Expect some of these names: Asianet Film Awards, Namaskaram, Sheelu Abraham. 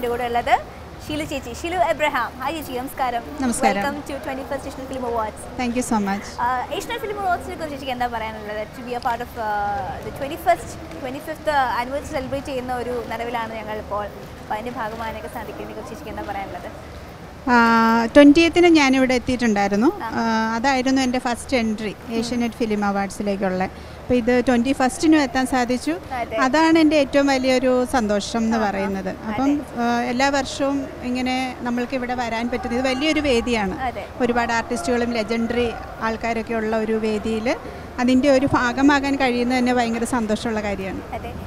Sheelu Chechi, Sheelu Abraham. Hi Chechi, Namaskaram. Namaskaram. Welcome to 21st Asianet Film Awards. Thank you so much. Asianet Film Awards to be a part of the 25th anniversary celebrate in oru naravilana njangal ippol. Appo bhagavanakke sadikkinne Chechi endha parayanulladu. 20th ന് ഞാൻ ഇവിടെ എത്തിയിട്ടുണ്ടായിരുന്നു അതായിരുന്നു എൻ്റെ first entry Asianet film അവാർഡ്സിലേക്കുള്ള അപ്പോൾ ഇത് 21st ന് എത്താൻ സാധിച്ചു അതാണ് എൻ്റെ ഏറ്റവും വലിയൊരു സന്തോഷം എന്ന് പറയുന്നത് അപ്പം എല്ലാ വർഷവും ഇങ്ങനെ നമ്മൾക്ക് ഇവിടെ വരാൻ പറ്റുന്നത് വലിയൊരു വേദിയാണ് ഒരുപാട് ആർട്ടിസ്റ്റുകളും ലെജൻഡറി ആൾക്കാരൊക്കെ ഉള്ള ഒരു വേദിയിൽ അതിൻ്റെ ഒരു ഭാഗമാകാൻ കഴിയുന്നത് തന്നെ ഭയങ്കര സന്തോഷമുള്ള കാര്യമാണ്